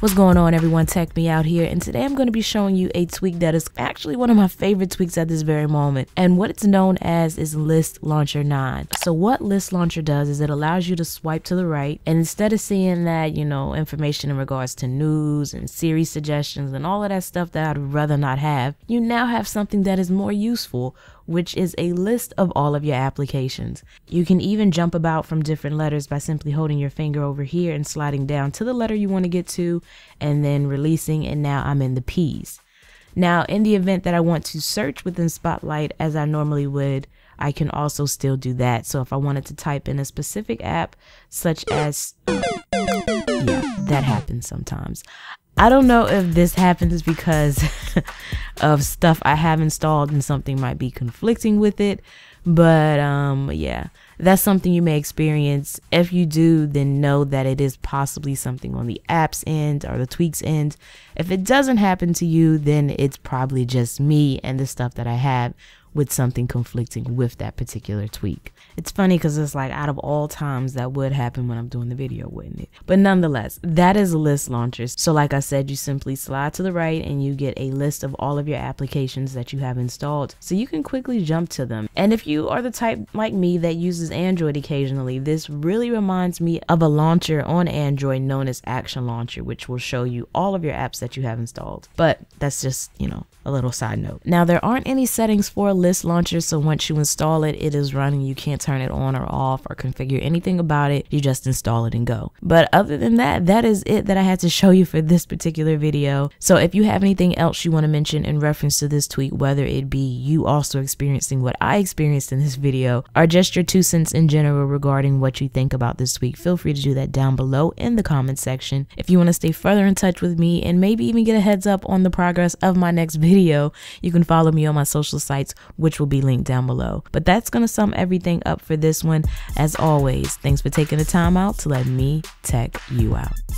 What's going on, everyone? TechMeOut here, and today I'm going to be showing you a tweak that is actually one of my favorite tweaks at this very moment, and what it's known as is ListLauncher9. So what ListLauncher does is it allows you to swipe to the right, and instead of seeing that, you know, information in regards to news and series suggestions and all of that stuff that I'd rather not have, you now have something that is more useful, which is a list of all of your applications. You can even jump about from different letters by simply holding your finger over here and sliding down to the letter you want to get to and then releasing, and now I'm in the P's. Now, in the event that I want to search within Spotlight as I normally would, I can also still do that. So if I wanted to type in a specific app such as, yeah, that happens sometimes. I don't know if this happens because of stuff I have installed and something might be conflicting with it, but yeah, that's something you may experience. If you do, then know that it is possibly something on the app's end or the tweak's end. If it doesn't happen to you, then it's probably just me and the stuff that I have with something conflicting with that particular tweak. It's funny because it's like, out of all times, that would happen when I'm doing the video, wouldn't it? But nonetheless, that is ListLauncher. So like I said, you simply slide to the right and you get a list of all of your applications that you have installed, so you can quickly jump to them. And if you are the type like me that uses Android occasionally, this really reminds me of a launcher on Android known as Action Launcher, which will show you all of your apps that you have installed. But that's just, you know, a little side note. Now, there aren't any settings for ListLauncher, so once you install it, it is running. You can't turn it on or off or configure anything about it. You just install it and go. But other than that, that is it that I had to show you for this particular video. So if you have anything else you want to mention in reference to this tweak, whether it be you also experiencing what I experienced in this video, or just your 2 cents in general regarding what you think about this tweak, feel free to do that down below in the comment section. If you want to stay further in touch with me and maybe even get a heads up on the progress of my next video, you can follow me on my social sites, which will be linked down below. But that's going to sum everything up for this one. As always, thanks for taking the time out to let me tech you out.